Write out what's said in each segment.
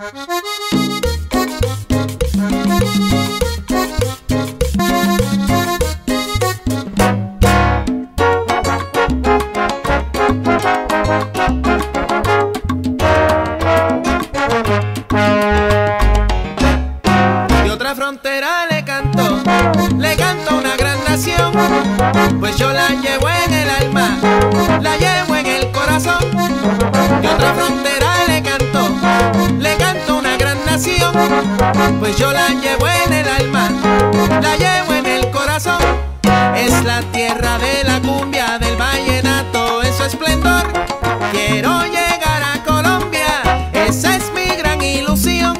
De otra frontera le canto a una gran nación, pues yo la llevo en el alma, la llevo en el corazón. De otra frontera le canto a una gran nación, pues yo la llevo en el alma, la llevo en el corazón. Es la tierra de la cumbia, del vallenato en su esplendor. Quiero llegar a Colombia, esa es mi gran ilusión.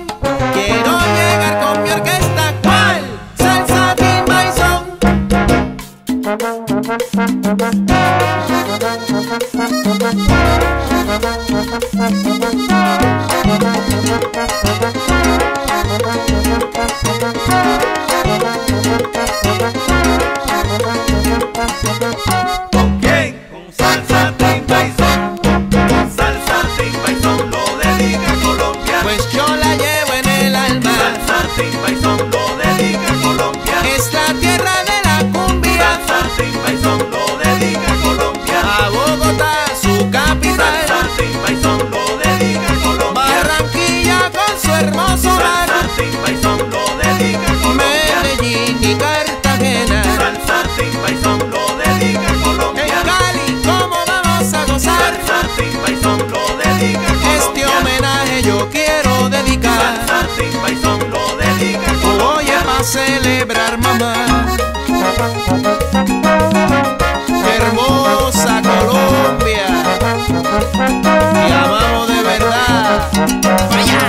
Quiero llegar con mi orquesta, ¿cuál? Salsa, timba y son. ¿Con quién? Con salsa, timba y son. Salsa, timba y son, lo dedica Colombia, pues yo la llevo en el alma. Salsa, timba y son, lo dedica Colombia, es la tierra de la cumbia. Salsa, timba y son, lo dedica Colombia, a Bogotá, su capital. Salsa, timba y son, lo dedica Colombia, Barranquilla con su hermoso mar. Salsa, timba y son, lo dedica Colombia, Medellín y Cartagena. Salsa, timba y son, lo dedica Colombia, en Cali, cómo vamos a gozar. Salsa, timba y son, lo dedica Colombia, este homenaje yo quiero dedicar. Salsa, timba y son, lo dedica Colombia, voy a celebrar, mamá. Qué hermosa Colombia, te amamos de verdad. ¡Vaya!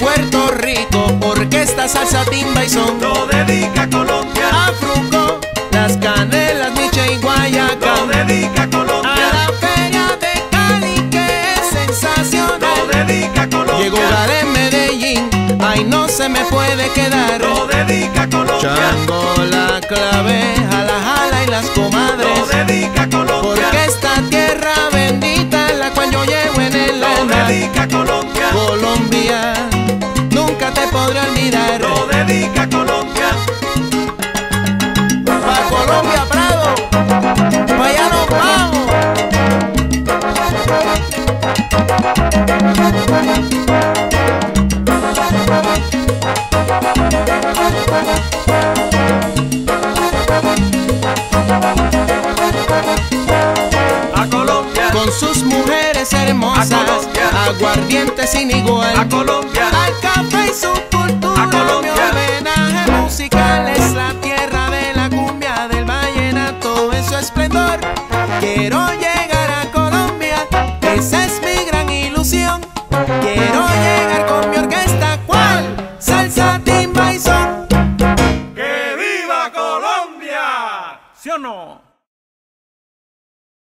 Puerto Rico, orquesta, salsa, timba y son, lo dedica Colombia. A Fruco, Las Canelas, Miche y Guayaca, lo dedica Colombia. A la feria de Cali, que es sensacional, lo dedica Colombia. Llegó Garé en Medellín, ay, no se me puede quedar, lo dedica Colombia. Chango, la claveja, la jala y las comadres, lo dedica Colombia, porque esta tierra bendita en la cual yo llevo en el alma, lo dedica Colombia. Colombia, nunca te podré olvidar, lo dedica Colombia. Pa' Colombia, Prado, pa' allá nos vamos. A Colombia, con sus mujeres hermosas, aguardiente sin igual. A Colombia, al café y su cultura. A Colombia, mi homenaje musical. Es la tierra de la cumbia, del vallenato en su esplendor. Quiero llegar.